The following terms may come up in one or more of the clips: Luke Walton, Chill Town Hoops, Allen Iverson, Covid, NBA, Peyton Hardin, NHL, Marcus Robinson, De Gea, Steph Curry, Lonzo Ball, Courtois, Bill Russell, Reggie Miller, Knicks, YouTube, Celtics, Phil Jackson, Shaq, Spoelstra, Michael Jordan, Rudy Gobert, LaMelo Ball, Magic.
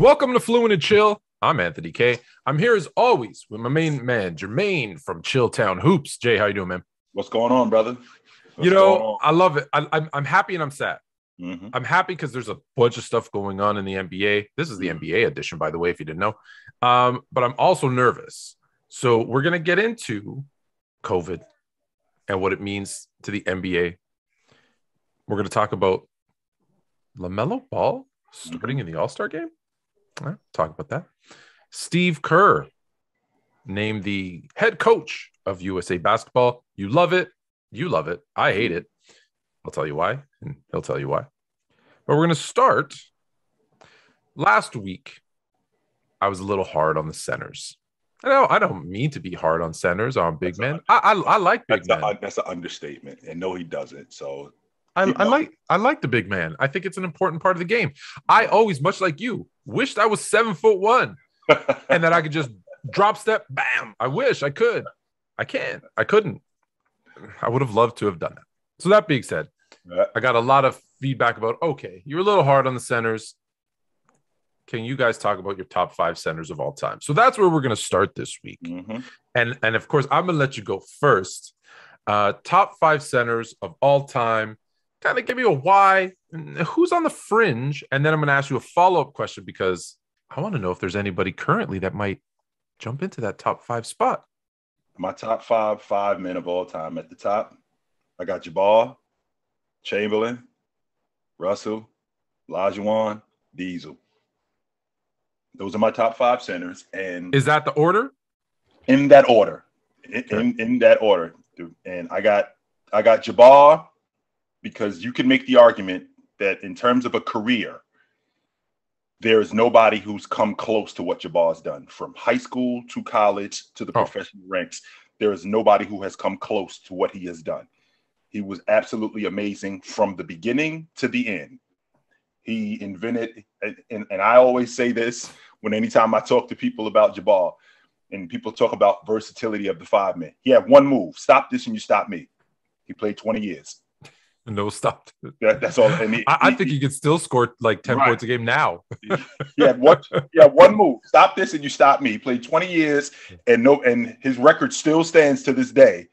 Welcome to Fluent and Chill. I'm Anthony K. I'm here as always with my main man, Jermaine from Chill Town Hoops. Jay, how you doing, man? What's going on, brother? I love it. I'm happy and I'm sad. Mm-hmm. I'm happy because there's a bunch of stuff going on in the NBA. This is the NBA edition, by the way, if you didn't know. But I'm also nervous. So we're going to get into COVID and what it means to the NBA. We're going to talk about LaMelo Ball starting in the All-Star game. Right, talk about that. Steve Kerr named the head coach of USA Basketball. You love it. You love it. I hate it. I'll tell you why, and he'll tell you why. But we're going to start. Last week, I was a little hard on the centers. I don't mean to be hard on centers or on big men. I like big men. That's an understatement, and no, he doesn't. So I like the big man. I think it's an important part of the game. I always, much like you, wished I was 7'1" and that I could just drop step, bam. I wish I could. I can't. I couldn't. I would have loved to have done that. So that being said, I got a lot of feedback about, okay, you're a little hard on the centers. Can you guys talk about your top 5 centers of all time? So that's where we're going to start this week. Mm-hmm. And of course, I'm going to let you go first. Top 5 centers of all time. Kind of give me a why. Who's on the fringe? And then I'm going to ask you a follow-up question because I want to know if there's anybody currently that might jump into that top 5 spot. My top 5 men of all time. At the top, I got Jabbar, Chamberlain, Russell, Olajuwon, Diesel. Those are my top 5 centers. And is that the order? In that order. In that order. And I got Jabbar because you can make the argument that in terms of a career, there is nobody who's come close to what Jabbar's done. From high school to college to the professional ranks, there is nobody who has come close to what he has done. He was absolutely amazing from the beginning to the end. He invented, and I always say this when anytime I talk to people about Jabbar, and people talk about versatility of the 5 men. He had one move, stop this and you stop me. He played 20 years. No stop. That's all. And I think he could still score like 10 points a game now. One move, stop this and you stop me. He played 20 years and his record still stands to this day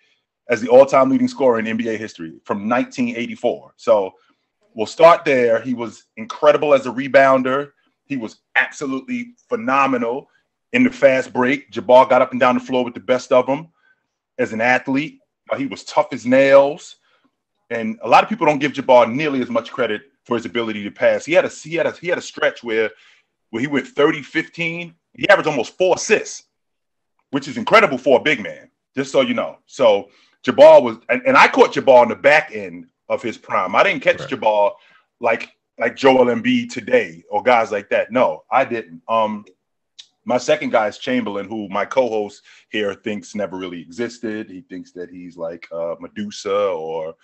as the all-time leading scorer in NBA history from 1984. So we'll start there. He was incredible as a rebounder. He was absolutely phenomenal in the fast break. Jabbar got up and down the floor with the best of them as an athlete. He was tough as nails. And a lot of people don't give Jabbar nearly as much credit for his ability to pass. He had a stretch where he went 30-15. He averaged almost 4 assists, which is incredible for a big man, just so you know. So Jabbar was, and I caught Jabbar on the back end of his prime. I didn't catch Jabbar like Joel Embiid today or guys like that. No, I didn't. My second guy is Chamberlain, who my co-host here thinks never really existed. He thinks that he's like Medusa or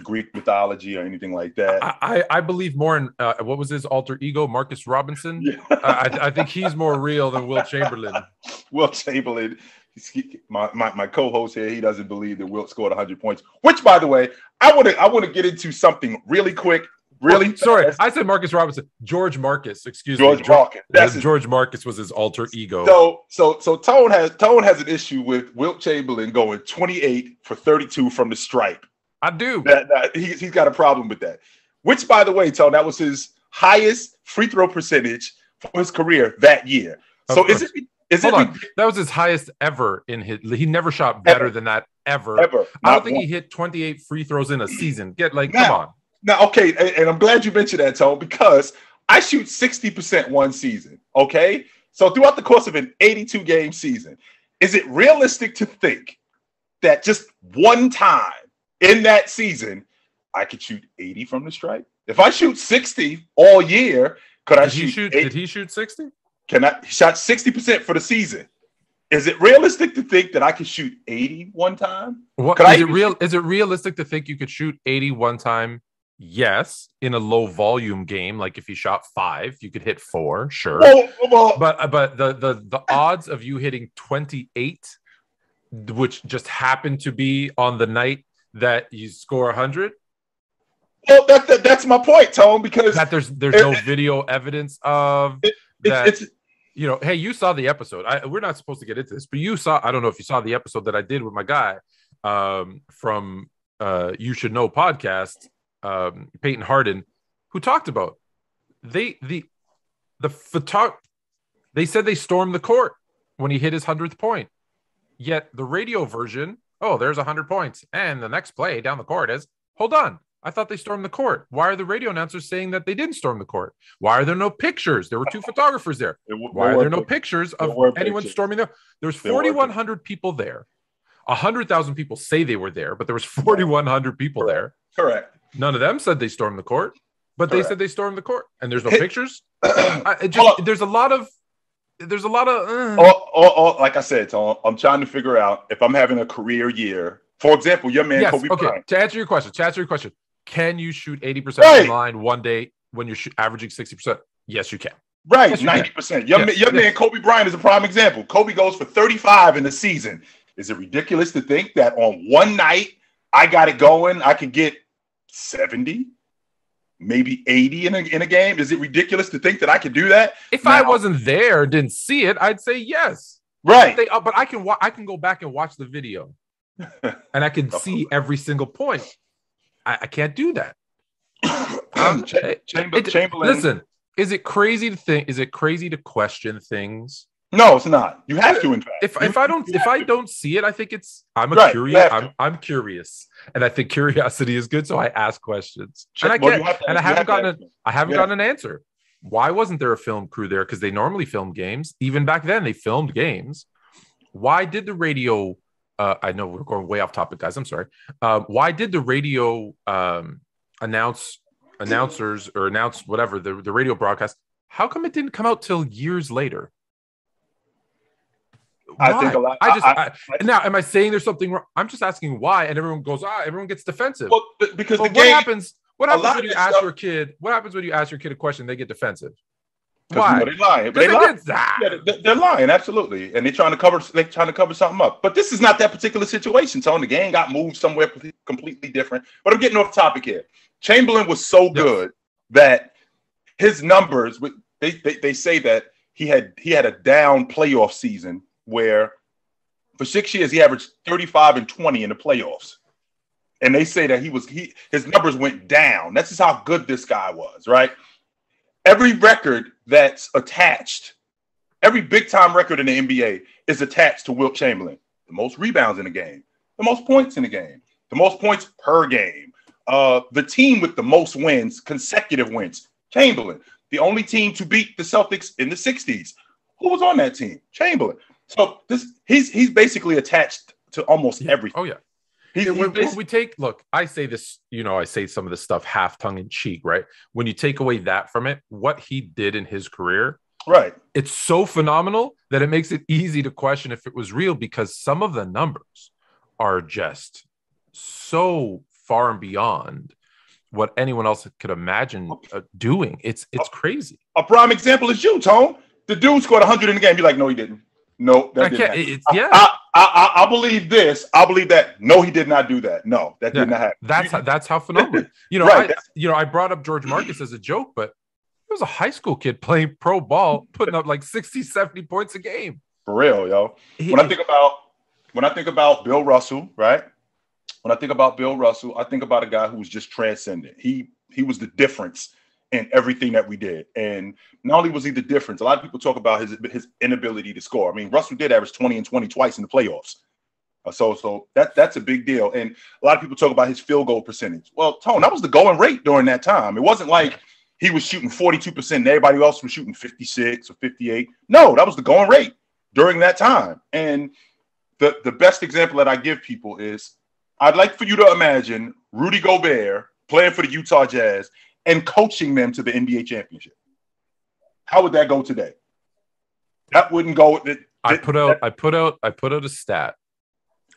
Greek mythology or anything like that. I believe more in what was his alter ego, Marcus Robinson. Yeah. I think he's more real than Wilt Chamberlain. Wilt Chamberlain. My co-host here, he doesn't believe that Wilt scored 100 points, which, by the way, I want to get into something really quick. Really? Oh, sorry, I said Marcus Robinson. George Marcus, George Marcus. George Marcus was his alter ego. So Tone has an issue with Wilt Chamberlain going 28 for 32 from the stripe. I do. He's got a problem with that. Which, by the way, Tone, that was his highest free throw percentage for his career that year. That was his highest ever in his. He never shot better than that ever. I don't think he hit 28 free throws in a season. Come on. Now, okay, and I'm glad you mentioned that, Tone, because I shoot 60% one season, okay? So throughout the course of an 82-game season, is it realistic to think that just one time in that season, I could shoot 80 from the stripe? If I shoot 60 all year, could I shoot 80? Did he shoot 60? He shot 60% for the season. Is it realistic to think that I could shoot 80 one time? Is it realistic to think you could shoot 80 one time? Yes, in a low volume game, like if he shot 5, you could hit 4, sure. But the odds of you hitting 28, which just happened to be on the night that you score 100. Well, that's my point, Tone, because that there's no video evidence of. it's you know, hey, you saw the episode. We're not supposed to get into this, but you saw, I don't know if you saw the episode that I did with my guy from You Should Know podcast, Peyton Hardin, who talked about they said they stormed the court when he hit his 100th point. Yet the radio version, oh, there's 100 points. And the next play down the court is, hold on, I thought they stormed the court. Why are the radio announcers saying that they didn't storm the court? Why are there no pictures? There were two photographers there. Why are there no pictures of anyone storming there? There's 4,100 people there. 100,000 people say they were there, but there was 4,100 people there. Correct. None of them said they stormed the court, but they said they stormed the court. And there's no pictures. There's a lot of. Like I said, Tom, I'm trying to figure out if I'm having a career year. For example, your man Kobe Bryant. To answer your question, can you shoot 80% from the line one day when you're averaging 60%? Yes, you can. Right, yes, 90%. Your man Kobe Bryant is a prime example. Kobe goes for 35 in the season. Is it ridiculous to think that on one night I got it going, I could get 70, maybe 80 in a game? Is it ridiculous to think that I could do that? If I wasn't there, didn't see it, I'd say yes. Right. But I can go back and watch the video. And I can see every single point. I can't do that. Chamberlain. Listen, is it crazy to question things? No, it's not. You have to, in fact. If I don't see it, I think it's. I'm curious, and I think curiosity is good. So I ask questions, and I haven't gotten an answer. Why wasn't there a film crew there? Because they normally film games. Even back then, they filmed games. Why did the radio? I know we're going way off topic, guys. I'm sorry. Why did the radio announce whatever the radio broadcast? How come it didn't come out till years later? Why? I think a lot. Now, am I saying there's something wrong? I'm just asking why, and everyone goes, everyone gets defensive. Well, because the game, What happens when you ask your kid a question? They get defensive. Why? You know, they're lying. They're lying, absolutely, and they're trying to cover something up. But this is not that particular situation, Tony. The game got moved somewhere completely different. But I'm getting off topic here. Chamberlain was so good that his numbers. They say that he had a down playoff season where for 6 years he averaged 35 and 20 in the playoffs, and they say that his numbers went down. That's just how good this guy was, right? Every record that's attached, every big-time record in the NBA is attached to Wilt Chamberlain. The most rebounds in a game, the most points in a game, the most points per game, the team with the most wins, consecutive wins, Chamberlain. The only team to beat the Celtics in the 60s. Who was on that team? Chamberlain. So he's basically attached to almost everything. Oh, yeah. I say this, you know, I say some of this stuff half tongue in cheek, right? When you take away that from it, what he did in his career, right? It's so phenomenal that it makes it easy to question if it was real, because some of the numbers are just so far and beyond what anyone else could imagine doing. It's crazy. A prime example is you, Tone. The dude scored 100 in the game. You're like, no, he didn't. No, that didn't happen. I believe this. I believe that. No, he did not do that. No, that did not happen. That's how phenomenal. You know, right. I brought up George Marcus as a joke, but he was a high school kid playing pro ball, putting up like 60, 70 points a game. For real, yo. When I think about Bill Russell, right? When I think about Bill Russell, I think about a guy who was just transcendent. He was the difference in everything that we did. And not only was he the difference, a lot of people talk about his inability to score. I mean, Russell did average 20 and 20 twice in the playoffs. So that's a big deal. And a lot of people talk about his field goal percentage. Well, Tone, that was the going rate during that time. It wasn't like he was shooting 42% and everybody else was shooting 56 or 58. No, that was the going rate during that time. And the best example that I give people is, I'd like for you to imagine Rudy Gobert playing for the Utah Jazz and coaching them to the NBA championship. How would that go today? That wouldn't go. I put out a stat,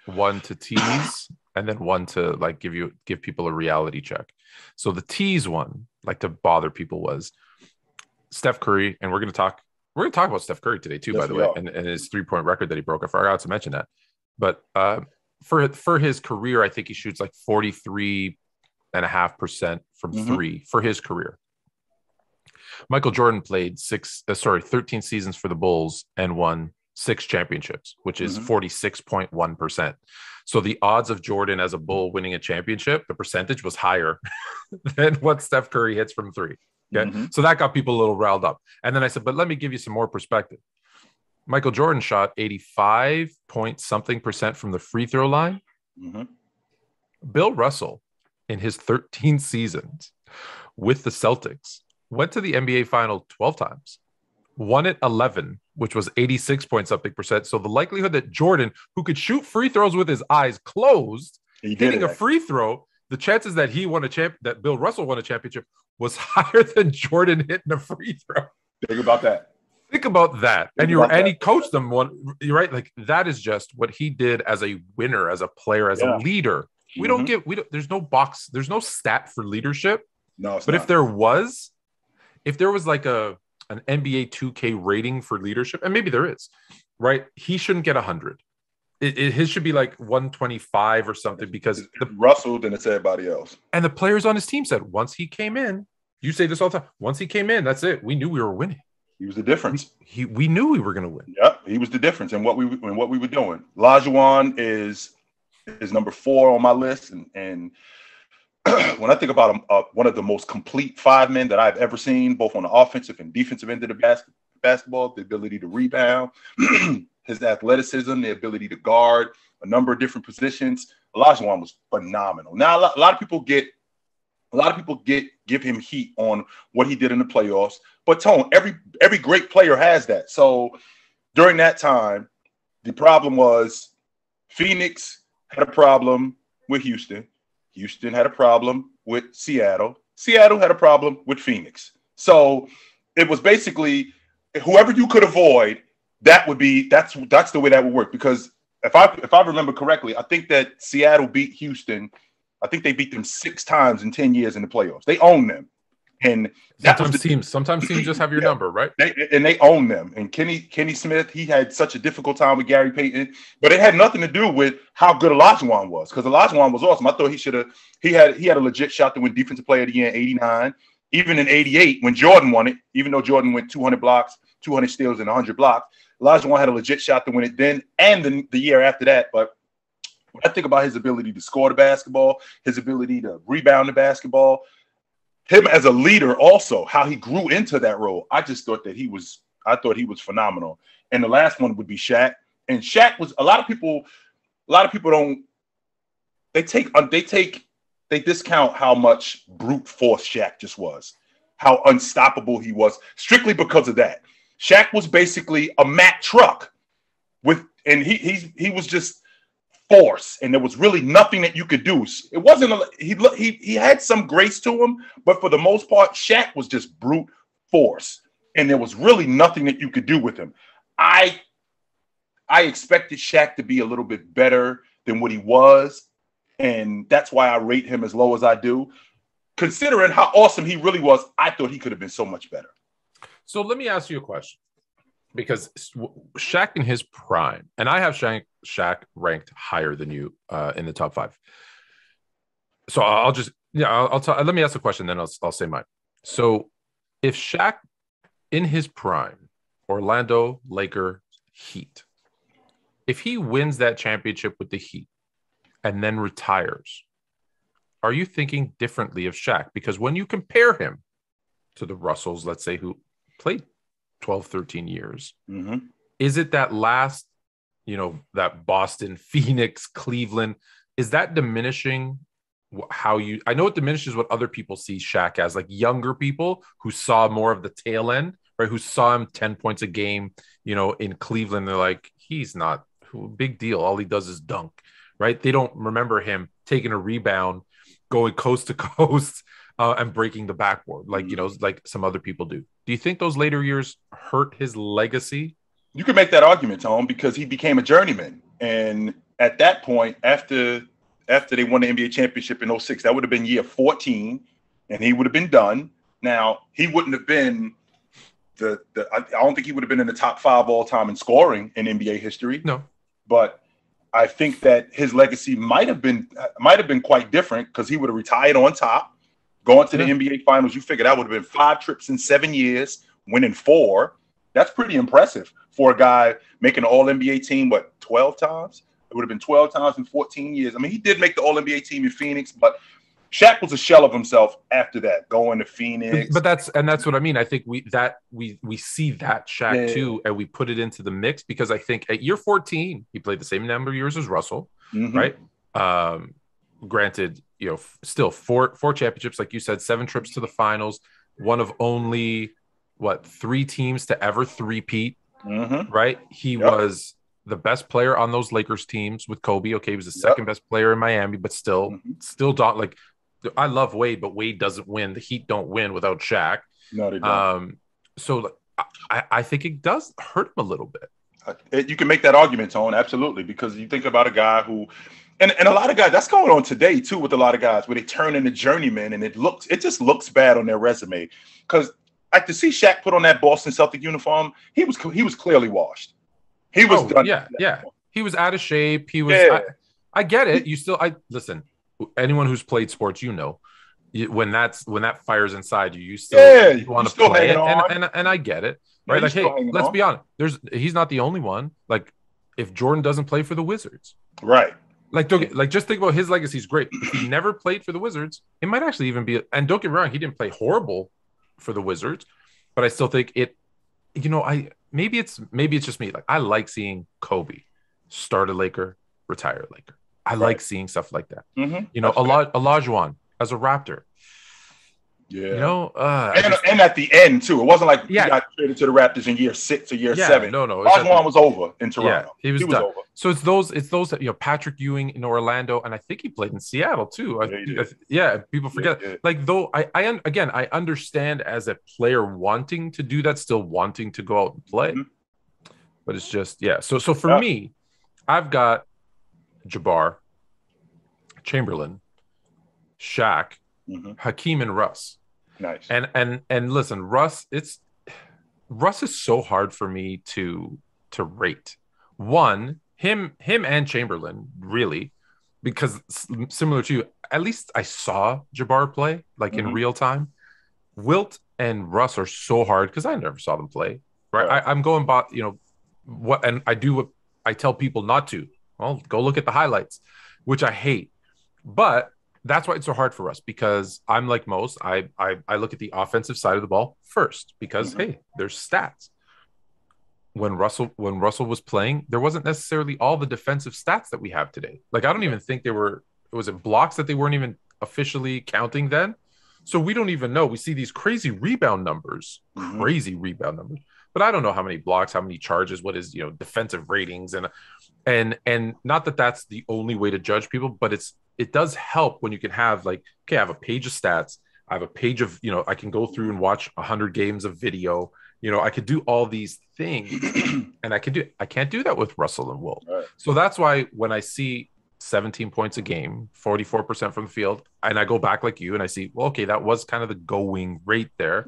one to tease, and then one to like give people a reality check. So the tease one, like to bother people, was Steph Curry, and we're gonna talk about Steph Curry today too. Yes, by the way, and his 3-point record that he broke. I forgot to mention that, but for his career, I think he shoots like 43.5% from three for his career. Michael Jordan played 13 seasons for the Bulls and won 6 championships, which is 46.1%. So the odds of Jordan as a Bull winning a championship, the percentage was higher than what Steph Curry hits from three. Okay? Mm-hmm. So that got people a little riled up. And then I said, but let me give you some more perspective. Michael Jordan shot 85-point-something% from the free throw line. Mm-hmm. Bill Russell, in his 13 seasons with the Celtics, went to the NBA final 12 times, won it 11, which was 86-point-something%. So the likelihood that Jordan, who could shoot free throws with his eyes closed, hitting a free throw, the chances that that Bill Russell won a championship was higher than Jordan hitting a free throw. Think about that. Think about that. And he coached them one. You're right. Like, that is just what he did as a winner, as a player, as a leader. We don't get, there's no box, there's no stat for leadership. No, it's not. If there was, like an NBA 2K rating for leadership, and maybe there is, right? He shouldn't get 100. His should be like 125 or something, because Russell than it's everybody else. And the players on his team said, once he came in, you say this all the time, once he came in, that's it. We knew we were winning. He was the difference. We knew we were going to win. Yep, he was the difference in what we were doing. Lajuan is number 4 on my list, and when I think about him, one of the most complete five men that I've ever seen, both on the offensive and defensive end of the basketball, the ability to rebound, his athleticism, the ability to guard a number of different positions. Olajuwon was phenomenal. Now a lot of people give him heat on what he did in the playoffs, but Tone, every great player has that. So during that time, the problem was Phoenix had a problem with Houston. Houston had a problem with Seattle. Seattle had a problem with Phoenix. So it was basically whoever you could avoid, that's the way that would work. Because if I remember correctly, I think that Seattle beat Houston. I think they beat them 6 times in 10 years in the playoffs. They own them. And sometimes teams just have your number, right? They own them. And Kenny Smith, he had such a difficult time with Gary Payton, but it had nothing to do with how good Olajuwon was, because Olajuwon was awesome. I thought he had a legit shot to win Defensive Player of the Year in '89, even in '88 when Jordan won it. Even though Jordan went 200 blocks, 200 steals, and 100 blocks, Olajuwon had a legit shot to win it then and the year after that. But when I think about his ability to score the basketball, his ability to rebound the basketball, him as a leader also, how he grew into that role, I just thought that he was phenomenal. And the last one would be Shaq. And Shaq was a lot of people don't, they discount how much brute force Shaq just was, how unstoppable he was, strictly because of that. Shaq was basically a Mack truck and he was just force, and there was really nothing that you could do. It wasn't he had some grace to him, but for the most part, Shaq was just brute force, and there was really nothing that you could do with him. I expected Shaq to be a little bit better than what he was, and that's why I rate him as low as I do. Considering how awesome he really was, I thought he could have been so much better. So let me ask you a question. Because Shaq in his prime, and I have Shaq ranked higher than you in the top 5. So I'll just, let me ask the question, then I'll say mine. So if Shaq in his prime, Orlando, Laker, Heat, if he wins that championship with the Heat and then retires, are you thinking differently of Shaq? Because when you compare him to the Russells, let's say, who played 12, 13 years. Mm-hmm. Is it that last, that Boston, Phoenix, Cleveland, is that diminishing how you, I know it diminishes what other people see Shaq as, like younger people who saw more of the tail end, right? Who saw him 10 points a game, in Cleveland, they're like, he's not big deal. All he does is dunk, right? They don't remember him taking a rebound, going coast to coast, and breaking the backboard, like, like some other people do. Do you think those later years hurt his legacy? You can make that argument, Tom, because he became a journeyman. And at that point, after they won the NBA championship in 2006, that would have been year 14, and he would have been done. Now, he wouldn't have been I don't think he would have been in the top 5 all time in scoring in NBA history. No. But I think that his legacy might have been quite different, because he would have retired on top. Going to the NBA Finals, you figure that would have been 5 trips in 7 years, winning 4. That's pretty impressive for a guy making an All-NBA team, what, 12 times? It would have been 12 times in 14 years. I mean, he did make the All-NBA team in Phoenix, but Shaq was a shell of himself after that, going to Phoenix. But that's what I mean. I think we see that Shaq too, and we put it into the mix because I think at year 14, he played the same number of years as Russell, right? Granted, you know, still four championships, like you said, 7 trips to the finals, one of only, what, 3 teams to ever three-peat, right? He was the best player on those Lakers teams with Kobe. Okay, he was the second best player in Miami, but still, still don't, like, I love Wade, but Wade doesn't win. The Heat don't win without Shaq. No, they don't. So I think it does hurt him a little bit. You can make that argument, Tone, absolutely, because you think about a guy who – And a lot of guys, that's going on today, too, with a lot of guys where they turn into journeymen and it just looks bad on their resume. Because like to see Shaq put on that Boston Celtic uniform, he was clearly washed. He was done. Yeah. He was out of shape. He was I get it. Listen, anyone who's played sports, you know, when that fires inside you, you want to play it. And I get it. Right. Yeah, like, hey, let's be honest. He's not the only one. Like, if Jordan doesn't play for the Wizards. Right. Like, just think about his legacy is great. If he never played for the Wizards, it might actually even be – and don't get me wrong, he didn't play horrible for the Wizards, but I still think it – you know, maybe it's just me. Like, I like seeing Kobe start a Laker, retire a Laker. I like seeing stuff like that. You know, Olajuwon as a Raptor. Yeah. You know? And at the end, too. It wasn't like he got traded to the Raptors in year 6 or year 7. No. Olajuwon was over in Toronto. Yeah, he was done. Over. So it's those, you know, Patrick Ewing in Orlando, and I think he played in Seattle, too. People forget. Yeah. Like, though, I understand as a player wanting to do that, still wanting to go out and play. Mm-hmm. But it's just, So for me, I've got Jabbar, Chamberlain, Shaq, Hakeem, and Russ. Nice. And listen, Russ is so hard for me to rate. One, him and Chamberlain, really, because similar to you, at least I saw Jabbar play, like, in real time. Wilt and Russ are so hard because I never saw them play. Right. I'm going by, you know, what, and I do what I tell people not to. Well, go look at the highlights, which I hate. But that's why it's so hard for us, because I'm like most. I look at the offensive side of the ball first because, hey, there's stats. When Russell was playing, there wasn't necessarily all the defensive stats that we have today. Like, I don't even think there were – was it blocks that they weren't even officially counting then? So we don't even know. We see these crazy rebound numbers, But I don't know how many blocks, how many charges, what is, you know, defensive ratings. And not that that's the only way to judge people, but it does help when you can have, like, okay, I have a page of stats. I have a page of, you know, I can go through and watch 100 games of video. You know, I could do all these things, and I can't do that with Russell and Wilt. Right. So that's why when I see 17 points a game, 44% from the field, and I go back like you and I see, well, okay, that was kind of the going rate there.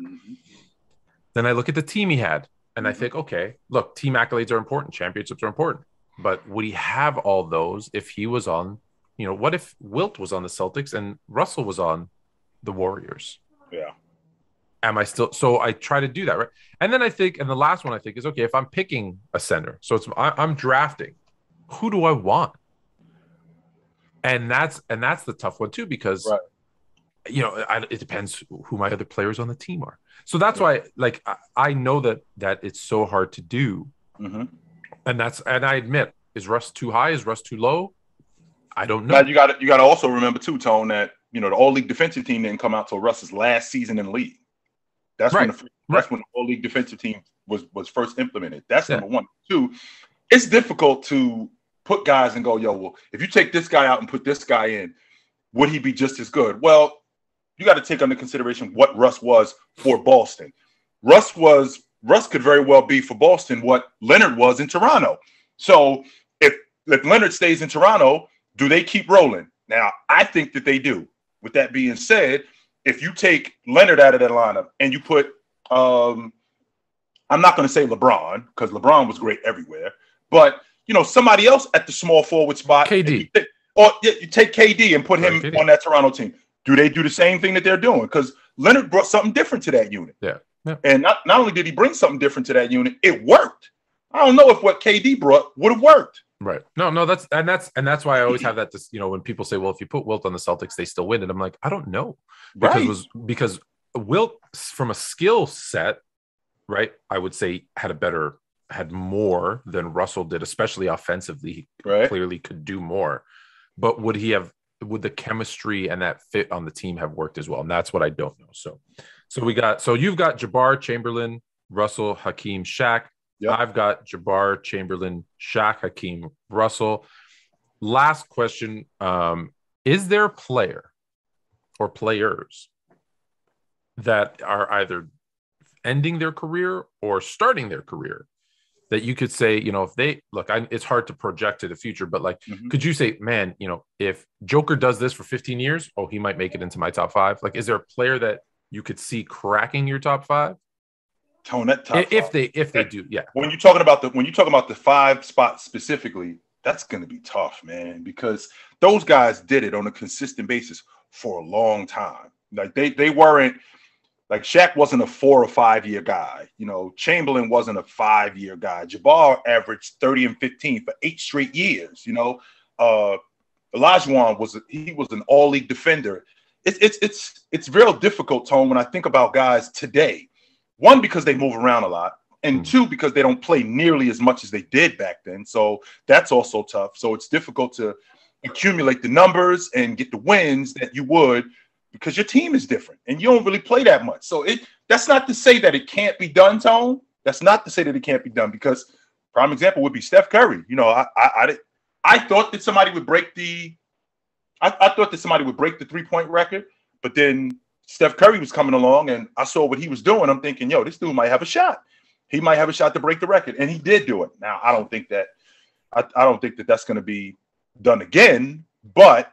Then I look at the team he had, and I think, okay, look, team accolades are important. Championships are important. But would he have all those if he was on, you know, what if Wilt was on the Celtics and Russell was on the Warriors? Yeah. Am I still, so I try to do that, right? And then I think, and the last one I think is, okay, if I'm picking a center, so it's, I'm drafting, who do I want? And that's the tough one too, because, you know, it depends who my other players on the team are. So that's why, like, I know that it's so hard to do. And I admit, is Russ too high? Is Russ too low? I don't know. Now you got to also remember too, Tone, that, you know, the All-League defensive team didn't come out till Russ's last season in the league. That's right. When the All-League defensive team was first implemented. That's number one. Two, it's difficult to put guys and go, yo, well, if you take this guy out and put this guy in, would he be just as good? Well, you got to take under consideration what Russ was for Boston. Russ could very well be for Boston what Leonard was in Toronto. So if Leonard stays in Toronto, do they keep rolling? Now, I think that they do. With that being said, if you take Leonard out of that lineup and you put, I'm not going to say LeBron, because LeBron was great everywhere, but, you know, somebody else at the small forward spot. KD. You take KD and put him on that Toronto team. do they do the same thing that they're doing? Because Leonard brought something different to that unit. Yeah. And not only did he bring something different to that unit, it worked. I don't know if what KD brought would have worked. Right. No, that's why I always have that, you know, when people say, well, if you put Wilt on the Celtics, they still win. And I'm like, I don't know. Because Wilt, from a skill set, right, I would say had more than Russell did, especially offensively. He clearly could do more. But would the chemistry and that fit on the team have worked as well? And that's what I don't know. So you've got Jabbar, Chamberlain, Russell, Hakeem, Shaq. Yep. I've got Jabbar, Chamberlain, Shaq, Hakeem, Russell. Last question. Is there a player or players that are either ending their career or starting their career that you could say, you know, if they look, it's hard to project to the future, but like, could you say, man, you know, if Joker does this for 15 years, oh, he might make it into my top five. Like, is there a player that you could see cracking your top five? If they do. When you're talking about the five spots specifically, that's going to be tough, man, because those guys did it on a consistent basis for a long time. Like they weren't like Shaq wasn't a 4 or 5 year guy. You know, Chamberlain wasn't a 5 year guy. Jabbar averaged 30 and 15 for 8 straight years. You know, Olajuwon was an all league defender. It's real difficult, Tone, when I think about guys today. One, because they move around a lot, and two, because they don't play nearly as much as they did back then. So that's also tough. So it's difficult to accumulate the numbers and get the wins that you would because your team is different and you don't really play that much. So that's not to say that it can't be done, Tone. That's not to say that it can't be done, because prime example would be Steph Curry. You know, I thought that somebody would break the 3-point record, but then Steph Curry was coming along, and I saw what he was doing. I'm thinking, yo, this dude might have a shot. He might have a shot to break the record, and he did do it. Now, I don't think that that's going to be done again. But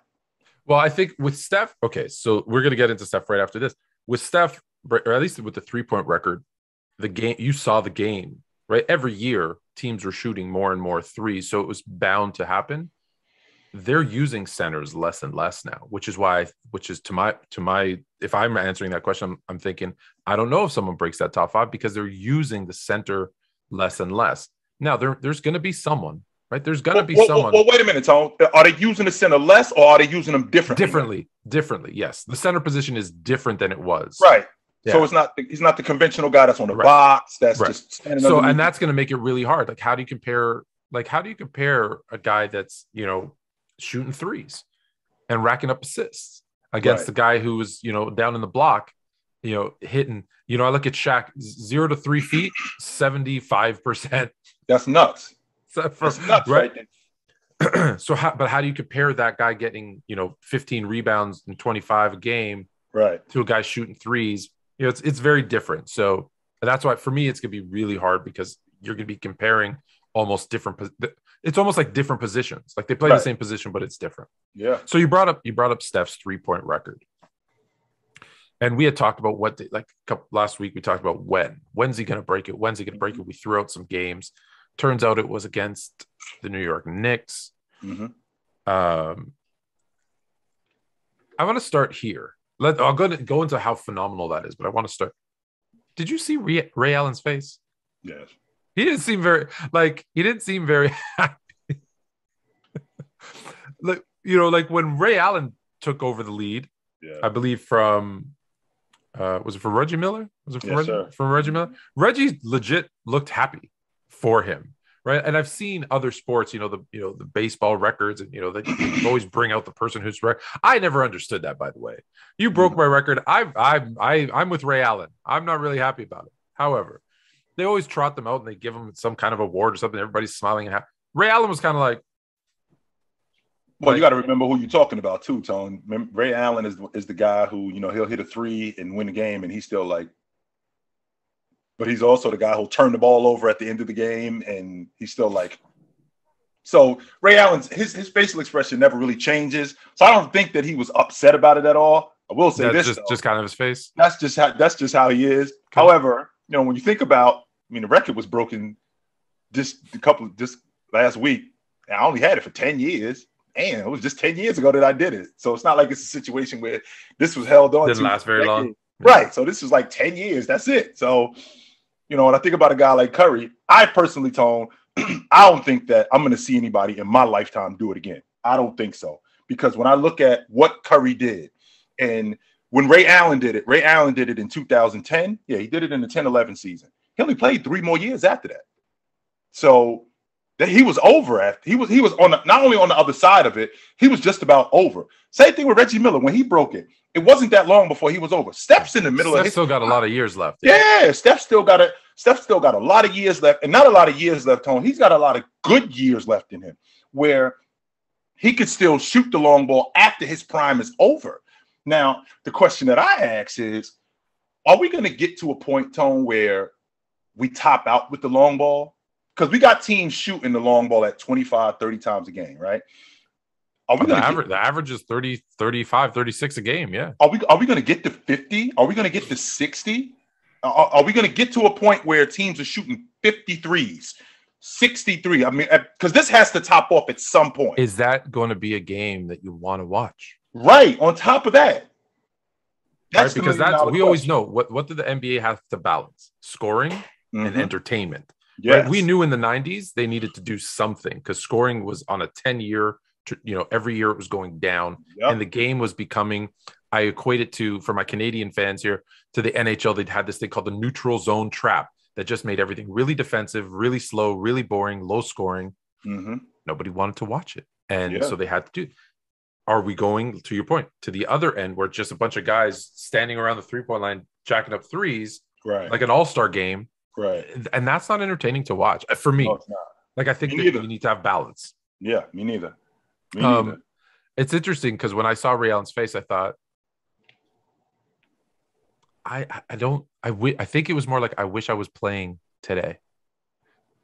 I think with Steph, okay, so we're going to get into Steph right after this. With Steph, or at least with the 3-point record, the game, you saw the game, right? Every year, teams were shooting more and more threes, so it was bound to happen. They're using centers less and less now, which is why, if I'm answering that question, I'm thinking, I don't know if someone breaks that top five, because they're using the center less and less. Now there's going to be someone, right? There's going to be someone. Well, wait a minute, Tom. Are they using the center less, or are they using them differently? Differently. Yes. The center position is different than it was. Right. Yeah. So he's not the conventional guy that's on the box. That's just standing underneath. And that's going to make it really hard. Like, how do you compare a guy that's, you know, shooting threes and racking up assists against the guy who was, you know, down in the block, you know, hitting, you know, I look at Shaq, 0 to 3 feet, 75%. That's nuts. That's nuts, right? So how do you compare that guy getting, you know, 15 rebounds and 25 a game, right, to a guy shooting threes? You know, it's very different. So that's why, for me, it's going to be really hard, because you're going to be comparing almost different. It's almost like different positions. Like, they play the same position, but it's different. Yeah. So you brought up Steph's 3-point record, and we had talked about last week. We talked about when's he going to break it? We threw out some games. Turns out it was against the New York Knicks. I want to start here. I'll go into how phenomenal that is, but I want to start. Did you see Ray Allen's face? Yes. He didn't seem very happy. Like, you know, like when Ray Allen took over the lead, I believe was it from Reggie Miller? From Reggie Miller? Reggie legit looked happy for him, right? And I've seen other sports, the baseball records, and, you know, they always bring out the person who's record. I never understood that, by the way. You broke my record. I'm with Ray Allen. I'm not really happy about it. However, they always trot them out and they give them some kind of award or something. Everybody's smiling and happy. Ray Allen was kind of like, well, you got to remember who you're talking about too, Tone. Ray Allen is the guy who, you know, he'll hit a three and win the game, and he's still like, but he's also the guy who'll turn the ball over at the end of the game, and he's still like, so Ray Allen's his facial expression never really changes. So I don't think that he was upset about it at all. I will say that's this just kind of his face. That's just how he is. Cool. However, you know, when you think about, I mean, the record was broken just last week. And I only had it for 10 years. damn, it was just 10 years ago that I did it. So it's not like it's a situation where this was held on. Didn't last very long. Right. So this was like 10 years. That's it. So, you know, when I think about a guy like Curry, I personally, Tone, I don't think that I'm going to see anybody in my lifetime do it again. I don't think so. Because when I look at what Curry did and when Ray Allen did it in 2010. Yeah, he did it in the 10-11 season. He only played 3 more years after that. So that he was over after. He was on the, not only on the other side of it, he was just about over. Same thing with Reggie Miller. When he broke it, it wasn't that long before he was over. Steph's in the middle of it. Steph still got a lot of years left. Yeah, Steph's still got a lot of years left. And not a lot of years left, Tone. He's got a lot of good years left in him where he could still shoot the long ball after his prime is over. Now, the question that I ask is, are we going to get to a point, Tone, where we top out with the long ball? Because we got teams shooting the long ball at 25, 30 times a game, right? Are we the average is 30, 35, 36 a game, yeah. Are we going to get to 50? Are we going to get to 60? Are we going to get to a point where teams are shooting 53s, 63? I mean, because this has to top off at some point. Is that going to be a game that you want to watch? Right. On top of that, that's right, because that's we always know what did the NBA have to balance? Scoring and entertainment. Yes. Right? We knew in the 90s they needed to do something because scoring was on a 10-year, you know, every year it was going down, and the game was becoming. I equate it to, for my Canadian fans here, to the NHL. They'd had this thing called the neutral zone trap that just made everything really defensive, really slow, really boring, low scoring. Nobody wanted to watch it, and so they had to do. Are we going, to your point, to the other end where just a bunch of guys standing around the three-point line jacking up threes, like an all-star game? Right. And that's not entertaining to watch for me. No, it's not. Like, I think that you need to have balance. Yeah, me neither. It's interesting because when I saw Ray Allen's face, I thought, I think it was more like, I wish I was playing today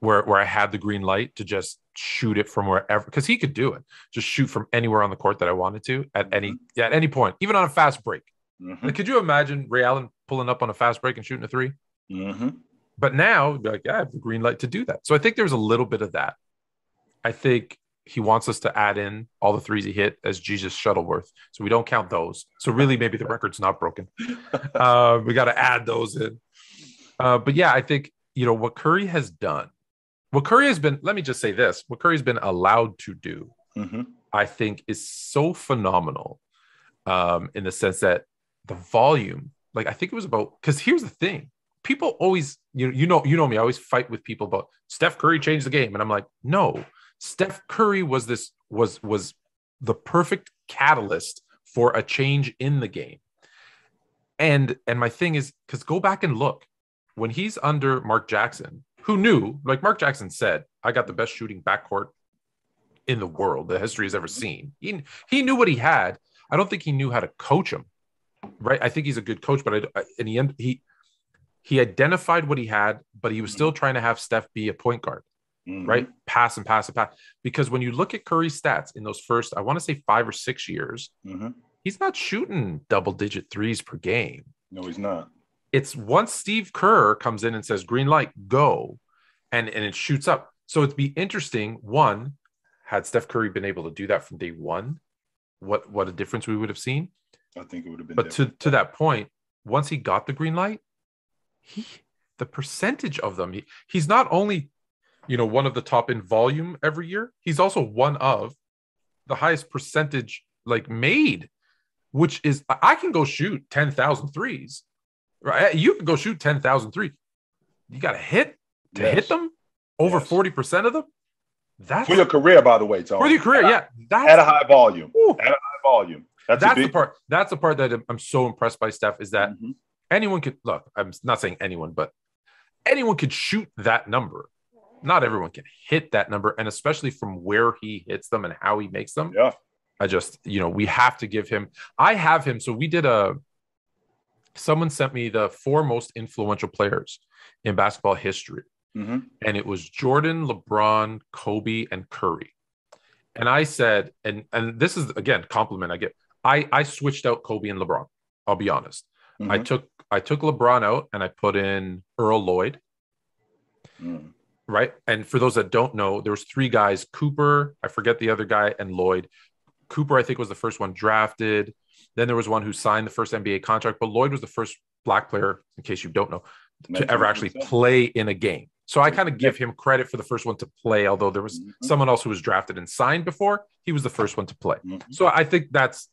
where I had the green light to just shoot it from wherever, because he could do it, just shoot from anywhere on the court that I wanted to at any point, even on a fast break. Like, could you imagine Ray Allen pulling up on a fast break and shooting a three? But now, like, I have the green light to do that. So I think there's a little bit of that. I think he wants us to add in all the threes he hit as Jesus Shuttleworth, so we don't count those. So really, maybe the record's not broken. We got to add those in. But yeah, I think, you know, what Curry has done, let me just say this, what Curry's been allowed to do, I think is so phenomenal in the sense that the volume, like I think it was about, because here's the thing, people always, you know me, I always fight with people about Steph Curry changed the game. And I'm like, no, Steph Curry was the perfect catalyst for a change in the game. And my thing is, because go back and look, when he's under Mark Jackson, who knew, like Mark Jackson said, I got the best shooting backcourt in the world that history has ever seen. He knew what he had. I don't think he knew how to coach him, right? I think he's a good coach, but in the end, he identified what he had, but he was still trying to have Steph be a point guard, right? Pass and pass and pass. Because when you look at Curry's stats in those first, I want to say 5 or 6 years, he's not shooting double-digit threes per game. No, he's not. It's once Steve Kerr comes in and says, green light, go, and it shoots up. So it'd be interesting, one, had Steph Curry been able to do that from day one, what a difference we would have seen. I think it would have been But to that point, once he got the green light, the percentage of them, he's not only, you know, one of the top in volume every year, he's also one of the highest percentage, like, made, which is, I can go shoot 10,000 threes. Right, you can go shoot 10,000 threes. You got to hit them over 40% of them. That's for your career, by the way, Tony. For your career, that's at a high volume. Ooh. At a high volume. That's the part. That's the part that I'm so impressed by Steph is that anyone could look. I'm not saying anyone, but anyone could shoot that number. Not everyone can hit that number, and especially from where he hits them and how he makes them. Yeah, I just, you know, we have to give him. I have him. So we did someone sent me the 4 most influential players in basketball history. And it was Jordan, LeBron, Kobe, and Curry. And I said, and this is, again, compliment I get. I switched out Kobe and LeBron. I'll be honest. I took LeBron out and I put in Earl Lloyd. Right. And for those that don't know, there was three guys, Cooper, I forget the other guy, and Lloyd. Cooper, I think, was the first one drafted. Then there was one who signed the first NBA contract, but Lloyd was the first black player, in case you don't know, to ever actually play in a game. So I kind of give him credit for the first one to play, although there was someone else who was drafted and signed before. He was the first one to play. So I think that's,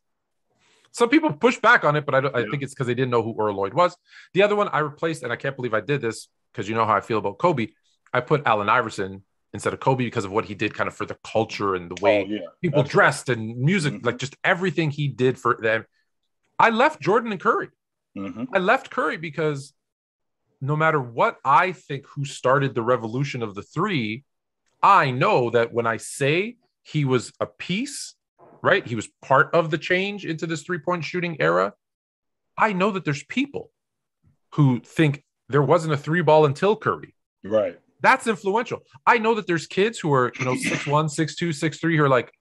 some people push back on it, but I think it's because they didn't know who Earl Lloyd was. The other one I replaced, and I can't believe I did this because you know how I feel about Kobe. I put Allen Iverson instead of Kobe because of what he did kind of for the culture and the way people dressed and music, like just everything he did for them. I left Jordan and Curry. I left Curry because no matter what I think who started the revolution of the three, I know that when I say he was a piece, right? He was part of the change into this three-point shooting era. I know that there's people who think there wasn't a three ball until Curry. Right. That's influential. I know that there's kids who are, you know, 6'1", 6'2", 6'3", who are like,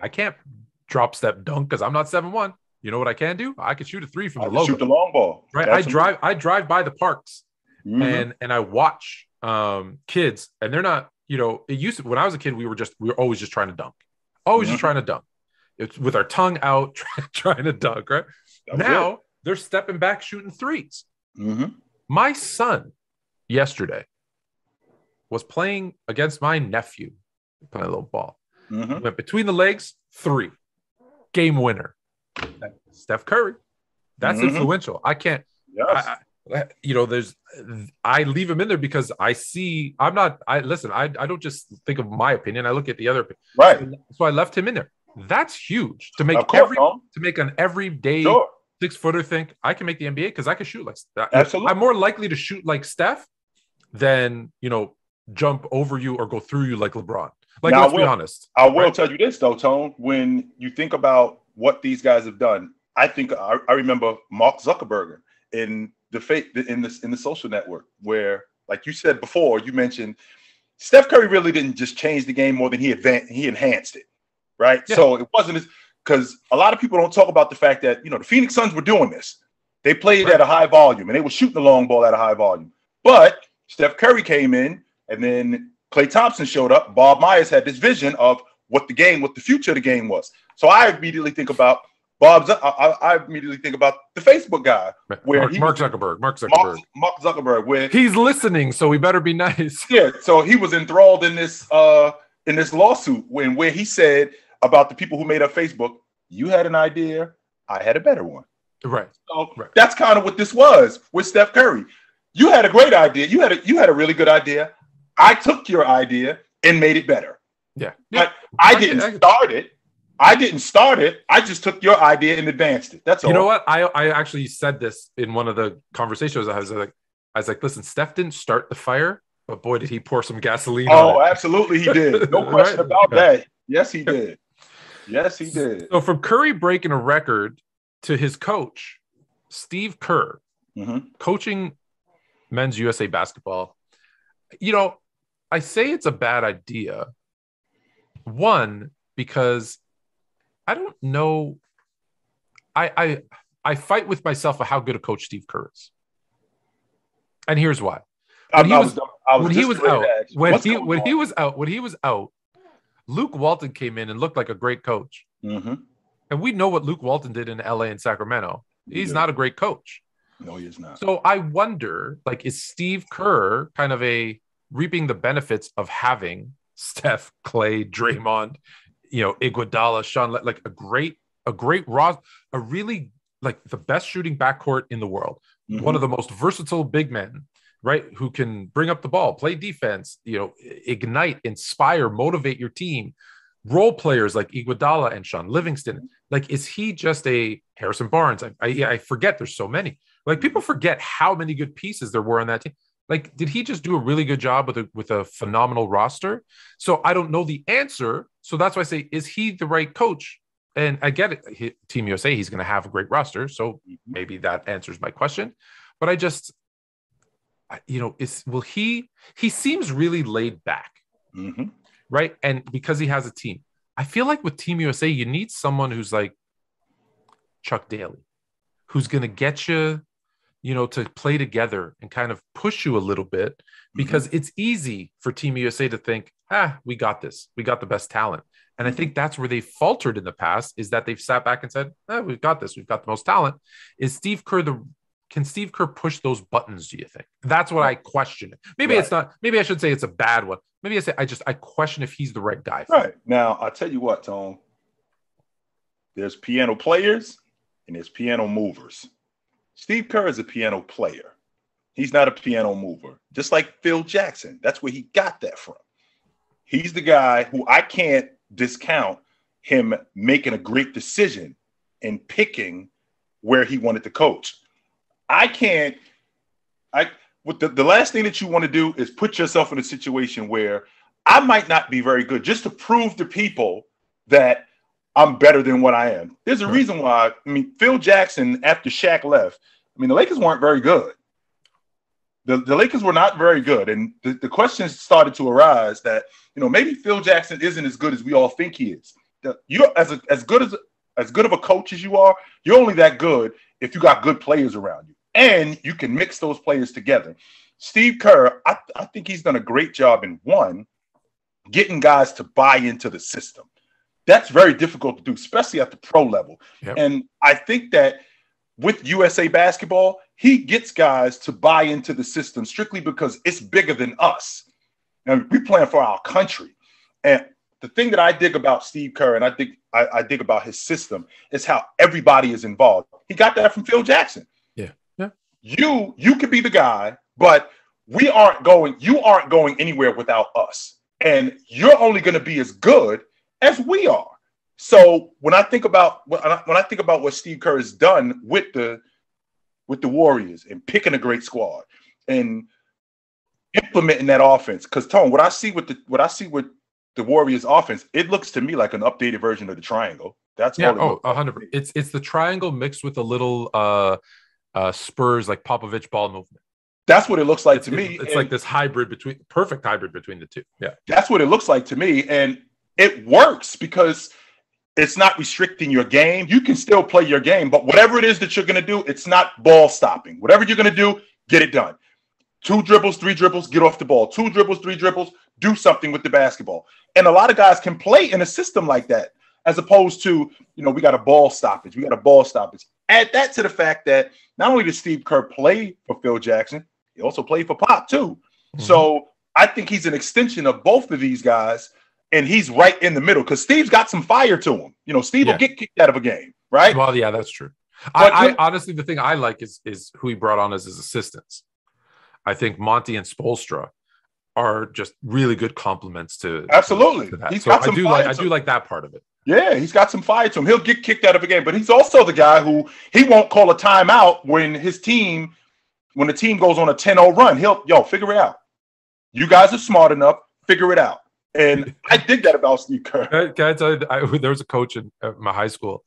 I can't drop step dunk because I'm not 7'1". You know what I can do? I can shoot a three from the logo. Shoot the long ball. Right. That's I drive by the parks and I watch kids, and they're not, you know, it used to, when I was a kid, we were always just trying to dunk. Always just trying to dunk. It's with our tongue out, trying to dunk, right? Now they're stepping back, shooting threes. My son yesterday was playing against my nephew, playing a little ball. Went between the legs, three. Game winner. Steph Curry. That's influential. I can't, you know, I leave him in there because I see, I don't just think of my opinion. I look at the other opinion. Right. So I left him in there. That's huge to make an everyday 6-footer think I can make the NBA because I can shoot like that. Absolutely. I'm more likely to shoot like Steph than, you know, jump over you or go through you like LeBron. Like, now, let's be honest. I will tell you this, though, Tone. When you think about what these guys have done, I think I remember Mark Zuckerberg in the social network where, like you said before, you mentioned Steph Curry really didn't just change the game more than he enhanced it, right? Yeah. So it wasn't because a lot of people don't talk about the fact that, you know, the Phoenix Suns were doing this. They played at a high volume, and they were shooting the long ball at a high volume. But Steph Curry came in, and then Klay Thompson showed up. Bob Myers had this vision of what the future of the game was. So I immediately think about the Facebook guy, where Mark Zuckerberg, where he's listening, so we better be nice. Yeah, so he was enthralled in this lawsuit where he said about the people who made up Facebook, you had an idea, I had a better one. Right. So that's kind of what this was with Steph Curry. You had a great idea. You had a really good idea. I took your idea and made it better. Yeah. But I didn't start it. I just took your idea and advanced it. That's all. You know what? I actually said this in one of the conversations. I was like, listen, Steph didn't start the fire, but boy, did he pour some gasoline on it. Oh, absolutely he did. No question about that. Yes, he did. So from Curry breaking a record to his coach, Steve Kerr, coaching men's USA basketball. You know, I say it's a bad idea. One, because I don't know. I fight with myself on how good a coach Steve Kerr is. And here's why. When he was out, Luke Walton came in and looked like a great coach. And we know what Luke Walton did in LA and Sacramento. He's not a great coach. No, he is not. So I wonder, like, is Steve Kerr kind of reaping the benefits of having Steph, Clay, Draymond, you know, Iguodala, Sean, like a really, like, the best shooting backcourt in the world. One of the most versatile big men, right? Who can bring up the ball, play defense, you know, ignite, inspire, motivate your team. Role players like Iguodala and Sean Livingston. Like, is he just a Harrison Barnes? I forget. There's so many. Like, people forget how many good pieces there were on that team. Like, did he just do a really good job with a phenomenal roster? So I don't know the answer. So that's why I say, is he the right coach? And I get it. Team USA, he's going to have a great roster. So maybe that answers my question. But I just, you know, he seems really laid back, right? And because he has a team. I feel like with Team USA, you need someone who's like Chuck Daly, who's going to get you you know, to play together and kind of push you a little bit, because it's easy for Team USA to think, we got this. We got the best talent. And I think that's where they faltered in the past, is that they've sat back and said, we've got this. We've got the most talent. Is Steve Kerr can Steve Kerr push those buttons, do you think? That's what I question. Maybe it's not, maybe I should say it's a bad one. Maybe I say, I question if he's the right guy. Right. Now, I'll tell you what, Tone. There's piano players and there's piano movers. Steve Kerr is a piano player. He's not a piano mover. Just like Phil Jackson. That's where he got that from. He's the guy who I can't discount him making a great decision and picking where he wanted to coach. The last thing that you want to do is put yourself in a situation where I might not be very good, just to prove to people that I'm better than what I am. There's a reason why. I mean, Phil Jackson, after Shaq left, I mean, the Lakers weren't very good. The Lakers were not very good. And the questions started to arise that, you know, maybe Phil Jackson isn't as good as we all think he is. As good of a coach as you are, you're only that good if you got good players around you. And you can mix those players together. Steve Kerr, I think he's done a great job in, one, getting guys to buy into the system. That's very difficult to do, especially at the pro level. Yep. And I think that with USA basketball, he gets guys to buy into the system strictly because it's bigger than us. And we're playing for our country. And the thing that I dig about Steve Kerr, and I dig about his system, is how everybody is involved. He got that from Phil Jackson. Yeah. You could be the guy, but you aren't going anywhere without us. And you're only going to be as good as we are. So when I think about what Steve Kerr has done with the Warriors and picking a great squad and implementing that offense, because Tone, what I see with the Warriors offense, it looks to me like an updated version of the triangle. That's yeah. Oh, 100%. It's the triangle mixed with a little Spurs, like Popovich ball movement. That's what it looks like to me. It's like this perfect hybrid between the two. Yeah, that's what it looks like to me, and it works because it's not restricting your game. You can still play your game, but whatever it is that you're going to do, it's not ball stopping. Whatever you're going to do, get it done. 2 dribbles, 3 dribbles, get off the ball. 2 dribbles, 3 dribbles, do something with the basketball. And a lot of guys can play in a system like that, as opposed to, you know, we got a ball stoppage. Add that to the fact that not only did Steve Kerr play for Phil Jackson, he also played for Pop too. Mm-hmm. So I think he's an extension of both of these guys. And he's right in the middle because Steve's got some fire to him. You know, Steve will get kicked out of a game, right? Well, yeah, that's true. I honestly, the thing I like is who he brought on as his assistants. I think Monty and Spoelstra are just really good compliments to absolutely. To that. He's got some fire. I do like that part of it. Yeah, he's got some fire to him. He'll get kicked out of a game, but he's also the guy who he won't call a timeout when the team goes on a 10-0 run. He'll figure it out. You guys are smart enough. Figure it out. And I dig that about Steve Kerr. Can I tell you, there was a coach at my high school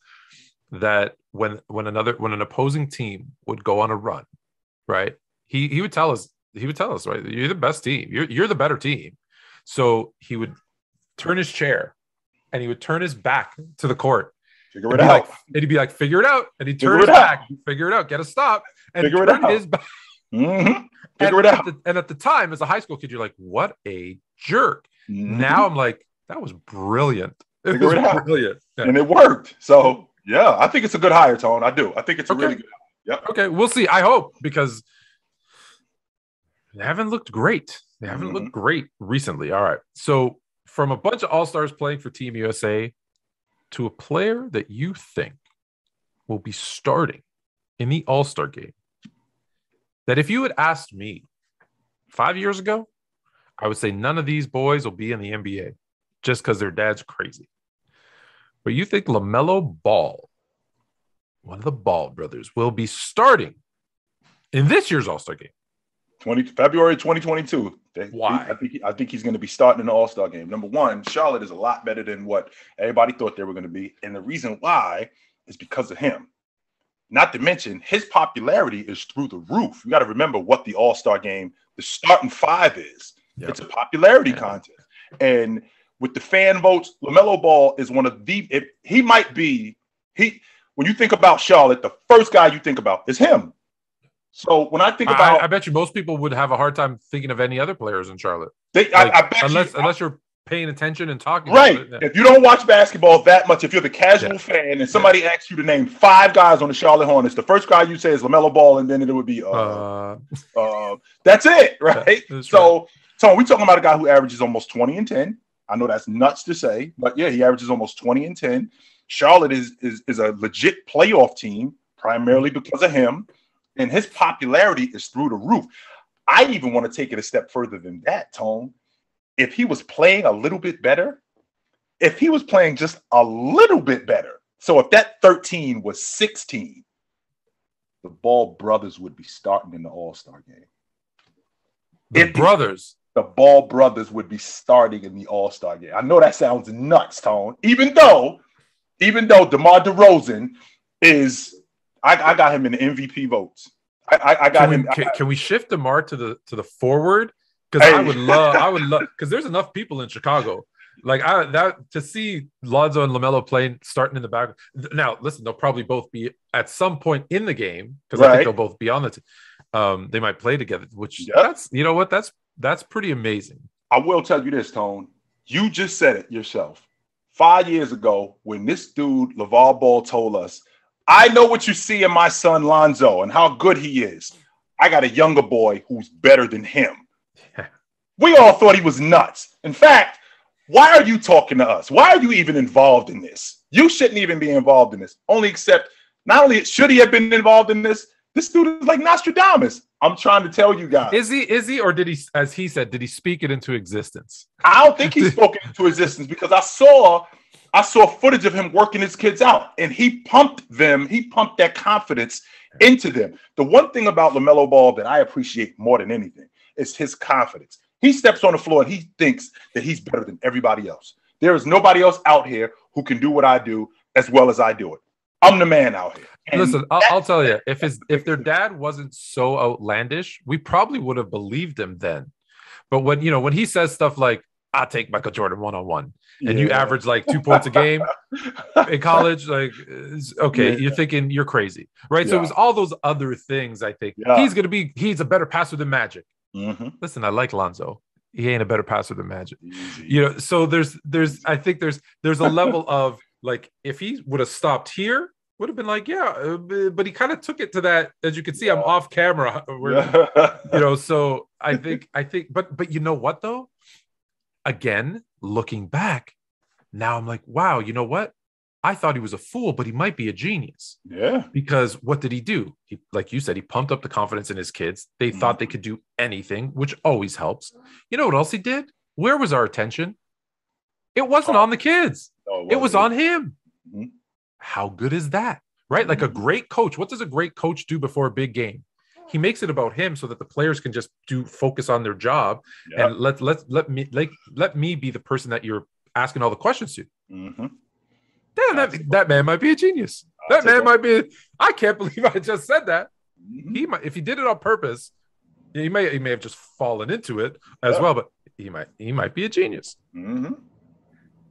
that when an opposing team would go on a run, right? He would tell us, right? You're the best team. You're the better team. So he would turn his chair and he would turn his back to the court. Figure it out. He'd be like, figure it out. And he'd turn his back. Figure it out. Get a stop. And figure it out. His back. Mm-hmm. Figure it out. And at the time, as a high school kid, you're like, what a jerk. Now I'm like, that was brilliant. It was brilliant. Yeah. And it worked. So, yeah, I think it's a good hire, Tone. I do. I think it's a really good hire. Yep. Okay, we'll see. I hope, because they haven't looked great. They haven't looked great recently. All right. So from a bunch of all-stars playing for Team USA to a player that you think will be starting in the all-star game, that if you had asked me 5 years ago, I would say none of these boys will be in the NBA just because their dad's crazy. But you think LaMelo Ball, one of the Ball brothers, will be starting in this year's All-Star game? February 2022. Why? I think he's going to be starting in the All-Star game. Number one, Charlotte is a lot better than what everybody thought they were going to be. And the reason why is because of him. Not to mention, his popularity is through the roof. You got to remember what the All-Star game, the starting five is. Yep. It's a popularity contest. And with the fan votes, LaMelo Ball is one of the – he might be – when you think about Charlotte, the first guy you think about is him. So when I think about, I bet you most people would have a hard time thinking of any other players in Charlotte. Unless you're paying attention and talking. Right. About it. Yeah. If you don't watch basketball that much, if you're the casual fan and somebody asks you to name five guys on the Charlotte Hornets, the first guy you say is LaMelo Ball, and then it would be that's it, right? Yeah, so we're talking about a guy who averages almost 20 and 10. I know that's nuts to say, but yeah, he averages almost 20 and 10. Charlotte is a legit playoff team primarily because of him, and his popularity is through the roof. I even want to take it a step further than that, Tone. If he was playing a little bit better, if he was playing just a little bit better, so if that 13 was 16, the Ball brothers would be starting in the All-Star game. The Ball brothers would be starting in the All-Star game. I know that sounds nuts, Tone, even though DeMar DeRozan is, I got him in the MVP votes. I got him. Can we shift DeMar to the forward? Because I would love, because there's enough people in Chicago. To see Lonzo and LaMelo playing, starting in the back. Now, listen, they'll probably both be at some point in the game, because I think they'll both be on the team. They might play together, which that's, you know what? That's pretty amazing. I will tell you this, Tone. You just said it yourself. 5 years ago, when this dude, LaVar Ball, told us, I know what you see in my son, Lonzo, and how good he is. I got a younger boy who's better than him. We all thought he was nuts. In fact, why are you talking to us? Why are you even involved in this? You shouldn't even be involved in this. Not only should he have been involved in this, this dude is like Nostradamus. I'm trying to tell you guys. Is he, or did he, as he said, did he speak it into existence? I don't think he spoke it into existence, because I saw footage of him working his kids out, and he pumped them. He pumped that confidence into them. The one thing about LaMelo Ball that I appreciate more than anything is his confidence. He steps on the floor and he thinks that he's better than everybody else. There is nobody else out here who can do what I do as well as I do it. I'm the man out here. And listen, I'll tell you, if their dad wasn't so outlandish, we probably would have believed him then. But when he says stuff like, I take Michael Jordan one-on-one, and you average like 2 points a game in college, you're thinking you're crazy, right? Yeah. So it was all those other things, I think. Yeah. He's a better passer than Magic. Mm-hmm. Listen, I like Lonzo. He ain't a better passer than Magic. Easy. So there's a level of like, if he would have stopped here, would have been like, yeah, but he kind of took it to that, as you can see, I'm off camera. So I think, but you know what though? Again, looking back, now I'm like, wow, you know what? I thought he was a fool, but he might be a genius. Yeah. Because what did he do? He, like you said, he pumped up the confidence in his kids. They thought they could do anything, which always helps. You know what else he did? Where was our attention? It wasn't on the kids. No, it was on him. Mm-hmm. How good is that? Right? Like a great coach. What does a great coach do before a big game? He makes it about him so that the players can just focus on their job and let me be the person that you're asking all the questions to. Mm-hmm. Damn, that man might be a genius. That man might be. I can't believe I just said that. Mm-hmm. He might, if he did it on purpose, he may have just fallen into it as well. But he might be a genius. Mm-hmm.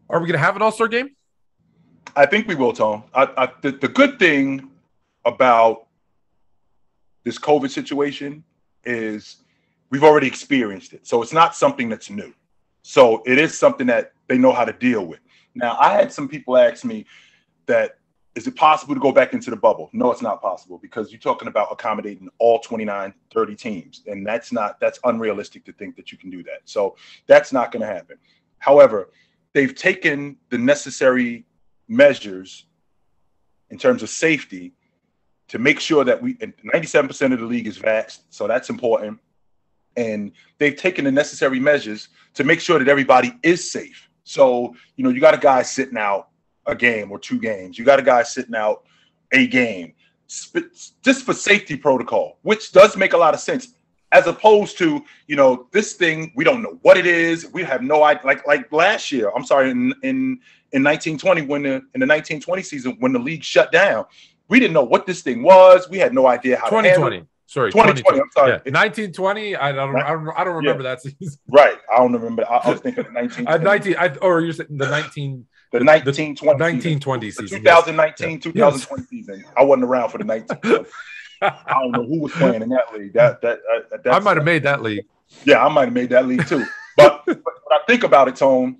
Are we going to have an All-Star game? I think we will, Tom. The good thing about this COVID situation is we've already experienced it, so it's not something that's new. So it is something that they know how to deal with. Now, I had some people ask me that, is it possible to go back into the bubble? No, it's not possible, because you're talking about accommodating all 29, 30 teams. And that's unrealistic to think that you can do that. So that's not going to happen. However, they've taken the necessary measures in terms of safety to make sure that and 97% of the league is vaxxed. So that's important. And they've taken the necessary measures to make sure that everybody is safe. So, you got a guy sitting out a game or two games. You got a guy sitting out a game just for safety protocol, which does make a lot of sense, as opposed to, this thing, we don't know what it is. We have no idea. Like last year, I'm sorry, in 1920, in the 1920 season, when the league shut down, we didn't know what this thing was. We had no idea how 2020. Sorry, 2020. I'm sorry. Yeah. 1920. I don't remember that season. Right. I don't remember. I was thinking of 1920. You're saying the 1920 season. 2019, 2020 season. I wasn't around for the 1920. I don't know who was playing in that league. I might have made that league. Yeah, I might have made that league too. But when I think about it, Tone,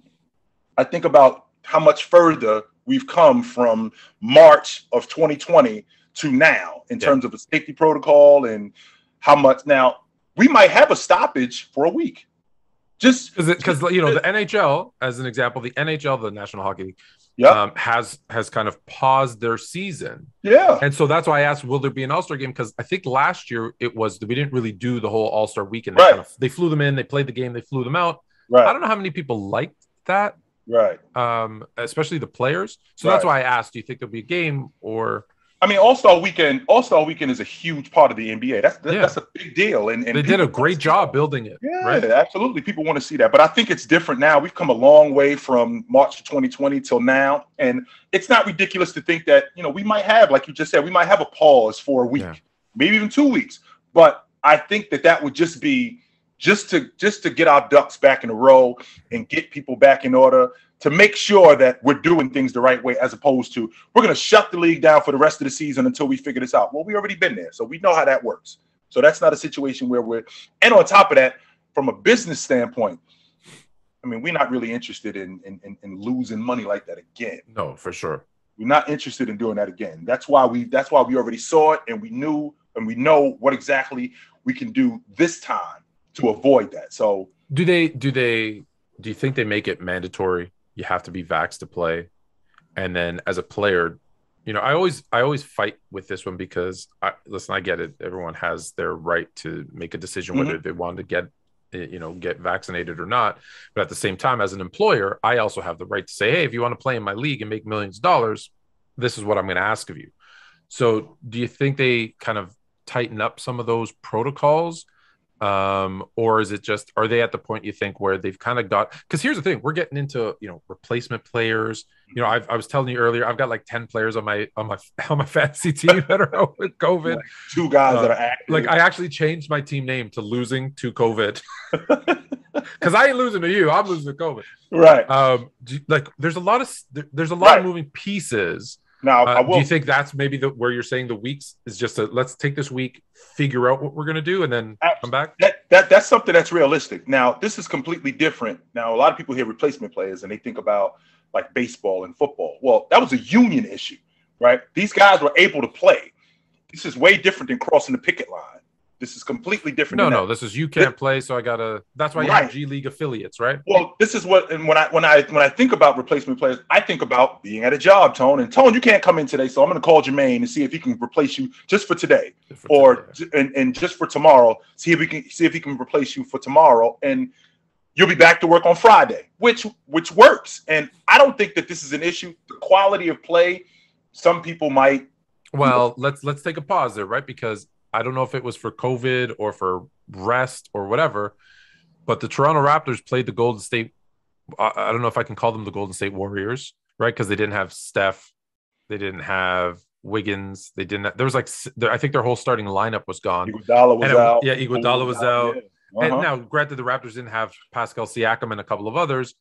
I think about how much further we've come from March of 2020 to now in terms of the safety protocol and how much. Now, we might have a stoppage for a week. Just because, you know, the NHL, as an example, the NHL, the National Hockey League, has kind of paused their season. Yeah. And so that's why I asked, will there be an All-Star game? Because I think last year it was that we didn't really do the whole All-Star weekend. Right. They flew them in, they played the game, they flew them out. Right. I don't know how many people liked that. Right. Especially the players. So that's why I asked, do you think there'll be a game or... I mean, All-Star Weekend is a huge part of the NBA. That's a big deal. And they did a great job building it. Yeah, right? Absolutely. People want to see that. But I think it's different now. We've come a long way from March 2020 till now. And it's not ridiculous to think that, you know, we might have, like you just said, we might have a pause for a week, maybe even 2 weeks. But I think that would just be just to get our ducks back in a row and get people back in order, to make sure that we're doing things the right way, as opposed to we're going to shut the league down for the rest of the season until we figure this out. Well, we've already been there, so we know how that works. So that's not a situation where we're – and on top of that, from a business standpoint, I mean, we're not really interested in losing money like that again. No, for sure. We're not interested in doing that again. That's why we already saw it, and we knew and we know what exactly we can do this time to avoid that. So do you think they make it mandatory? You have to be vaxxed to play. And then as a player, you know, I always fight with this one because I get it. Everyone has their right to make a decision whether they want to get vaccinated or not. But at the same time, as an employer, I also have the right to say, hey, if you want to play in my league and make millions of dollars, this is what I'm going to ask of you. So do you think they kind of tighten up some of those protocols? Or is it just, are they at the point you think where they've kind of got, because here's the thing, we're getting into, you know, replacement players. You know, I was telling you earlier, I've got like 10 players on my fantasy team that are out with COVID. Like 2 guys that are active. Like I actually changed my team name to losing to COVID. Because I ain't losing to you, I'm losing to COVID. Right. There's a lot of moving pieces. Now, do you think that's maybe where you're saying the weeks is just let's take this week, figure out what we're going to do, and then come back? That's something that's realistic. Now, this is completely different. Now, a lot of people hear replacement players, and they think about, like, baseball and football. Well, that was a union issue, right? These guys were able to play. This is way different than crossing the picket line. This is completely different. No, this is you can't play, so I got to – that's why you have G League affiliates, right? Well, this is what – and when I think about replacement players, I think about being at a job, Tone. And, Tone, you can't come in today, so I'm going to call Jermaine and see if he can replace you just for today and just for tomorrow, see if he can replace you for tomorrow. And you'll be back to work on Friday, which works. And I don't think that this is an issue. The quality of play, some people might – Well, let's take a pause there, right, because – I don't know if it was for COVID or for rest or whatever, but the Toronto Raptors played the Golden State. I don't know if I can call them the Golden State Warriors, right? Because they didn't have Steph. They didn't have Wiggins. They didn't have, there was like, I think their whole starting lineup was gone. Iguodala was out. Yeah, Iguodala was out. Yeah. And now, granted, the Raptors didn't have Pascal Siakam and a couple of others,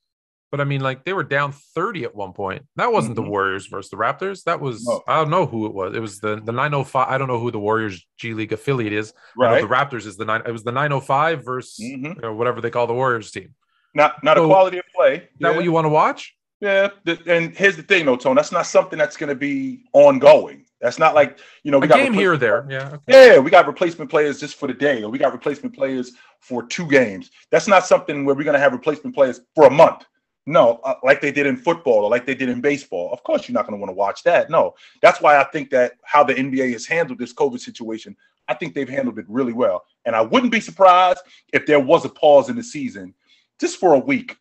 but I mean, like, they were down 30 at one point. That wasn't the Warriors versus the Raptors. That was, no. I don't know who it was. It was the 905. I don't know who the Warriors G League affiliate is. Right. I know the Raptors is it was the 905 versus you know, whatever they call the Warriors team. Not a quality of play. Is that what you want to watch? Yeah. And here's the thing, though, Tone. That's not something that's going to be ongoing. That's not like, you know, we got a game here or there. Yeah. Okay. Yeah. We got replacement players just for the day, or we got replacement players for 2 games. That's not something where we're going to have replacement players for a month. No, like they did in football or like they did in baseball. Of course, you're not going to want to watch that. No, that's why I think that how the NBA has handled this COVID situation, I think they've handled it really well. And I wouldn't be surprised if there was a pause in the season just for a week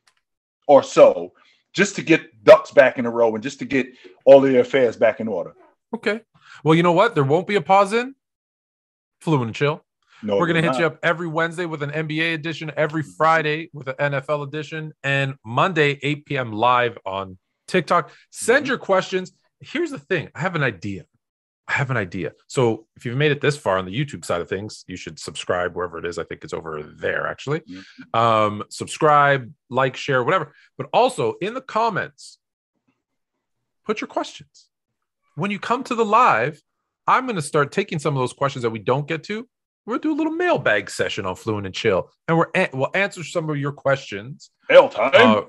or so, just to get ducks back in a row and just to get all their affairs back in order. Okay. Well, you know what? There won't be a pause in Fluent and Chill. No, we're going to hit you up every Wednesday with an NBA edition, every Friday with an NFL edition, and Monday, 8 p.m. live on TikTok. Send your questions. Here's the thing. I have an idea. So if you've made it this far on the YouTube side of things, you should subscribe wherever it is. I think it's over there, actually. Mm-hmm. Subscribe, like, share, whatever. But also, in the comments, put your questions. When you come to the live, I'm going to start taking some of those questions that we don't get to. We'll do a little mailbag session on Fluent and Chill, and we'll answer some of your questions. Mail time.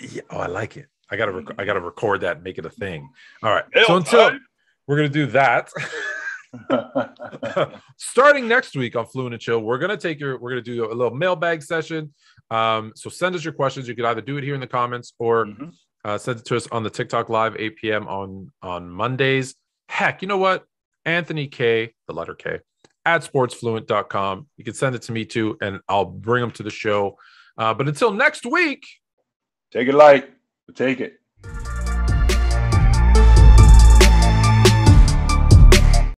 Yeah, oh, I like it. I gotta record that and make it a thing. All right. Mail so until time. We're gonna do that. Starting next week on Fluent and Chill, we're gonna do a little mailbag session. So send us your questions. You could either do it here in the comments or send it to us on the TikTok Live 8 p.m. on Mondays. Heck, you know what? Anthony K, the letter K, at sportsfluent.com. You can send it to me too, and I'll bring them to the show. But until next week, take it light, but take it.